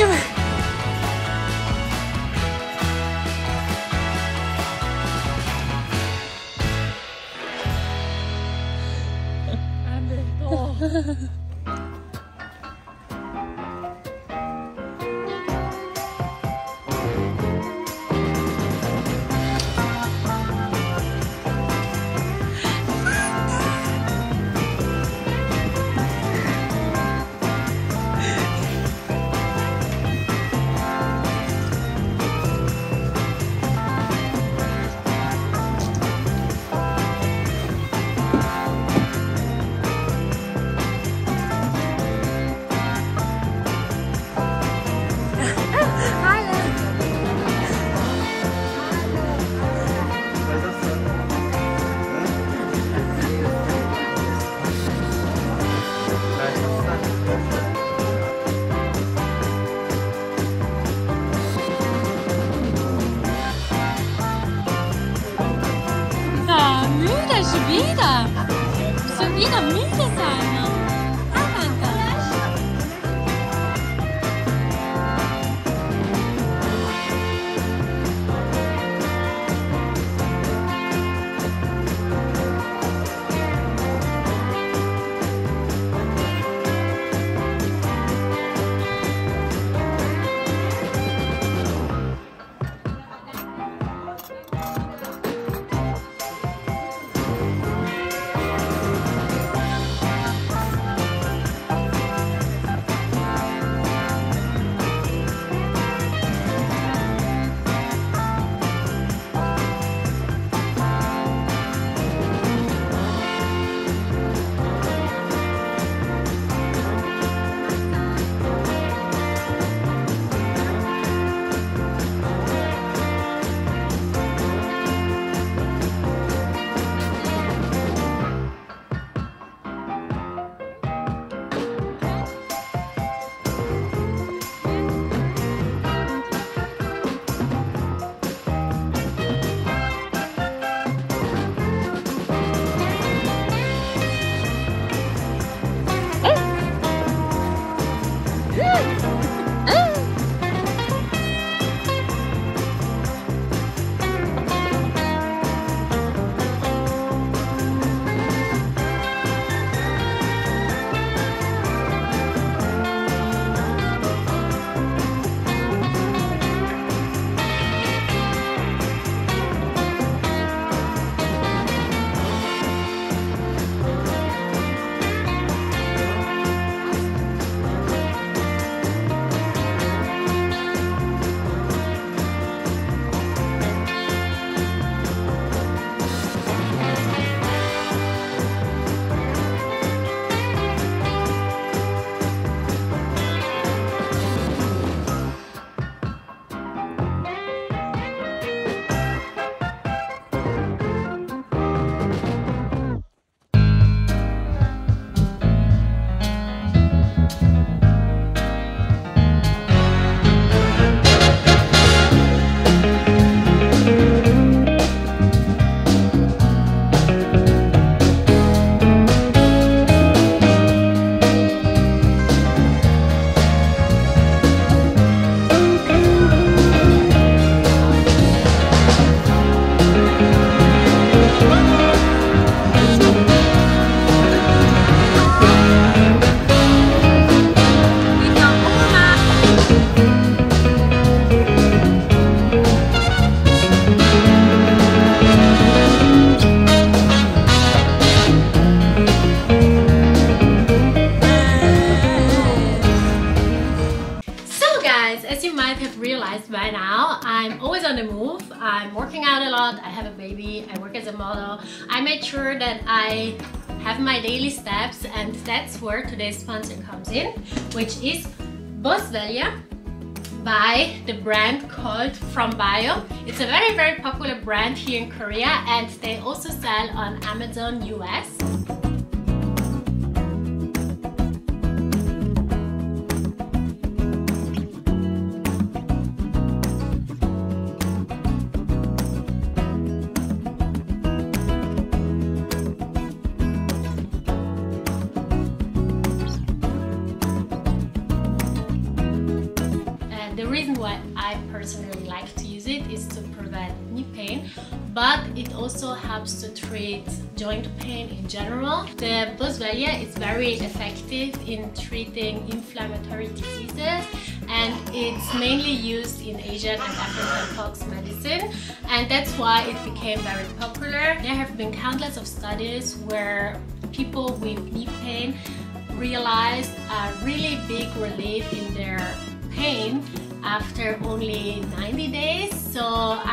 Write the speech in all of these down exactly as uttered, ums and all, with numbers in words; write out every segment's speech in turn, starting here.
丈夫。安倍と。That I have my daily steps, and that's where today's sponsor comes in, which is Boswellia by the brand called FromBio. It's a very very popular brand here in Korea, and they also sell on Amazon U S. to prevent knee pain, but it also helps to treat joint pain in general. The Boswellia is very effective in treating inflammatory diseases, and it's mainly used in Asian and African folk medicine, and that's why it became very popular. There have been countless of studies where people with knee pain realized a really big relief in their pain after only ninety days. So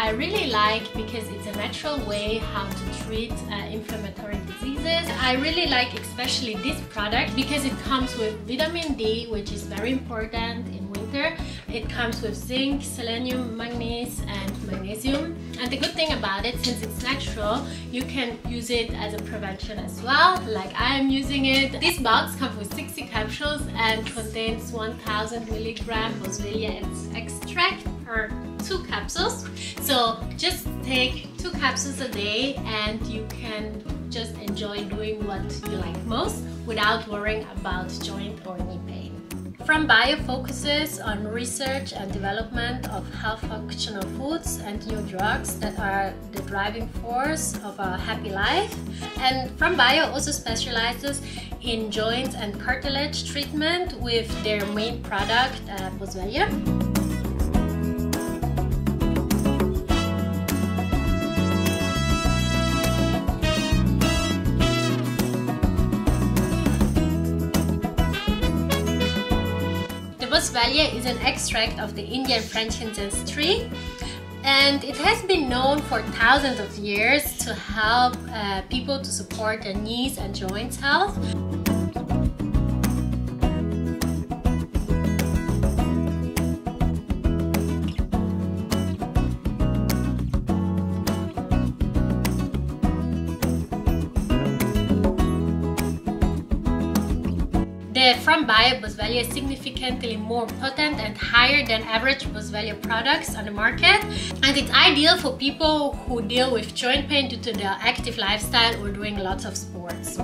I really like, because it's a natural way how to treat uh, inflammatory diseases. I really like especially this product because it comes with vitamin D, which is very important in winter. It comes with zinc, selenium, manganese and magnesium. And the good thing about it, since it's natural, you can use it as a prevention as well, like I am using it. This box comes with sixty capsules and contains one thousand milligram Boswellia extract per two capsules. So just take two capsules a day and you can just enjoy doing what you like most without worrying about joint or knee pain. FromBio focuses on research and development of health functional foods and new drugs that are the driving force of a happy life. And FromBio also specializes in joint and cartilage treatment with their main product, uh, Boswellia. Boswellia is an extract of the Indian frankincense tree, and it has been known for thousands of years to help uh, people to support their knees and joints health. The FromBio Boswellia is significantly more potent and higher than average Boswellia products on the market, and it's ideal for people who deal with joint pain due to their active lifestyle or doing lots of sports.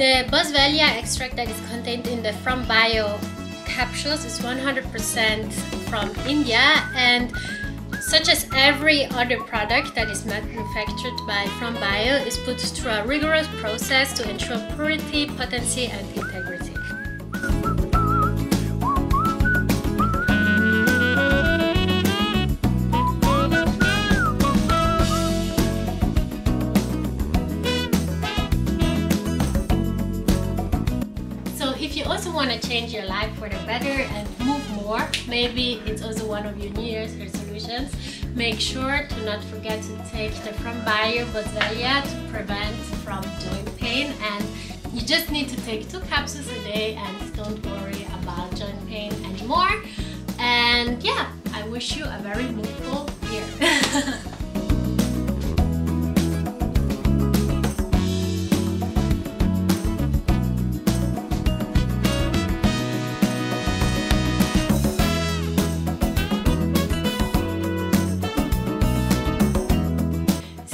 The Boswellia extract that is contained in the FromBio capsules is one hundred percent from India, and such as every other product that is manufactured by FromBio is put through a rigorous process to ensure purity, potency and integrity. If you also want to change your life for the better and move more, maybe it's also one of your New Year's resolutions, make sure to not forget to take the FromBio Boswellia to prevent from joint pain. And you just need to take two capsules a day and don't worry about joint pain anymore. And yeah, I wish you a very moveful year.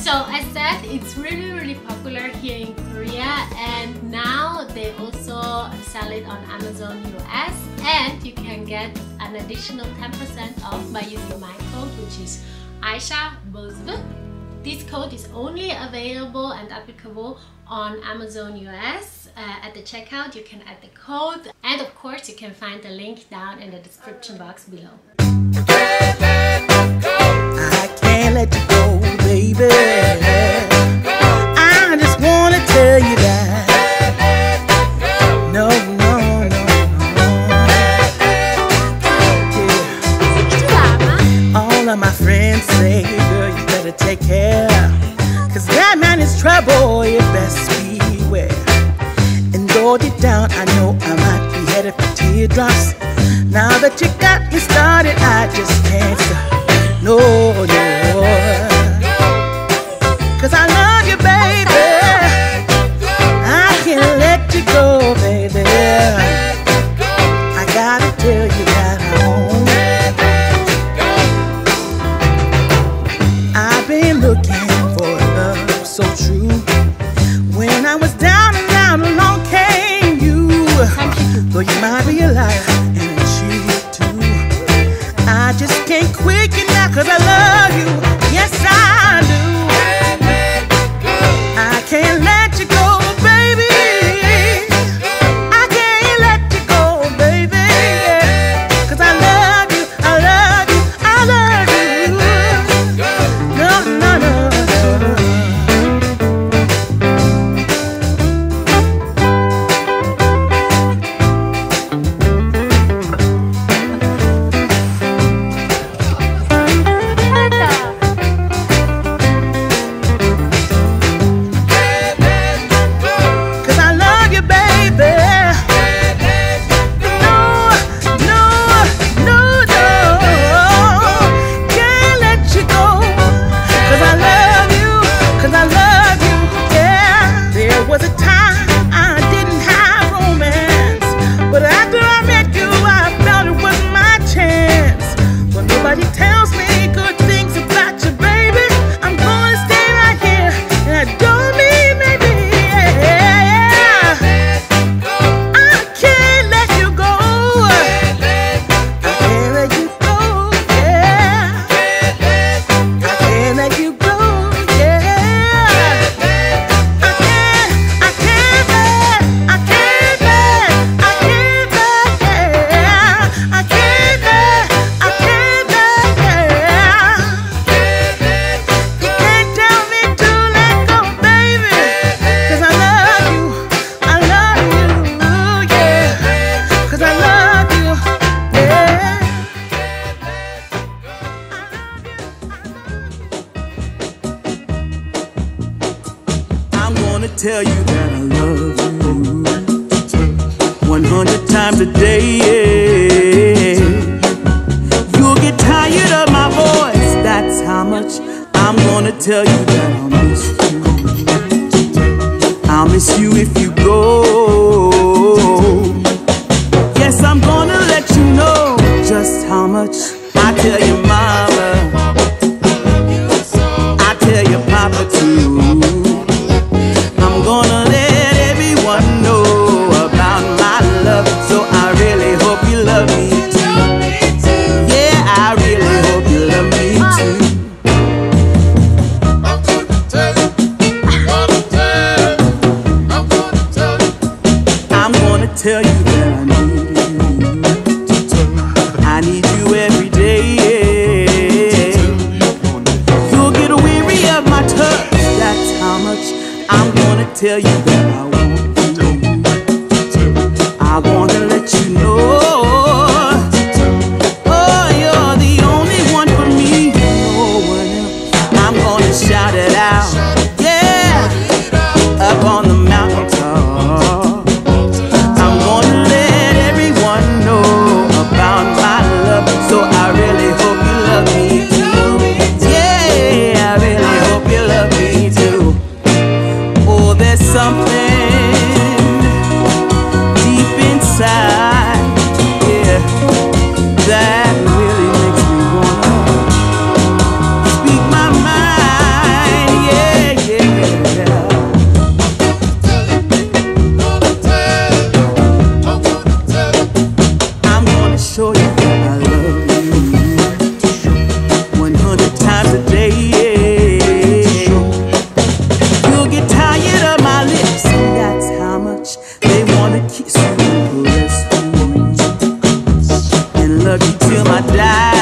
So as said, it's really really popular here in Korea, and now they also sell it on Amazon U S, and you can get an additional ten percent off by using my code, which is AishaBosv. This code is only available and applicable on Amazon U S. Uh, at the checkout you can add the code, and of course you can find the link down in the description box below. I can't let you go, baby. My friends say, girl, you better take care, cause that man is trouble, you best beware. And though deep down I know I might be headed for teardrops, now that you got me started, I just can't stop. No, no, cause I love you, baby, I can't let you go, baby. I gotta tell you that I own 'cause I love you, yes I do. I can't let you go, baby. I can't let you go, baby, 'cause I love you, I love you, I love you. No, no, tell you that I love you one hundred times a day, yeah. You'll get tired of my voice, that's how much I'm gonna tell you that I'll miss you. I'll miss you if you go. Yes, I'm gonna let you know just how much I tell you, mama. I tell you, papa, too. Tell you that I need you, I need you every day, yeah. You'll get weary of my touch, that's how much I'm gonna tell you that I want you. I wanna let you know, oh, you're the only one for me, no one else. I'm gonna shout it out, yeah, up on the mountain top. Kiss you, caress you, and love you till I die.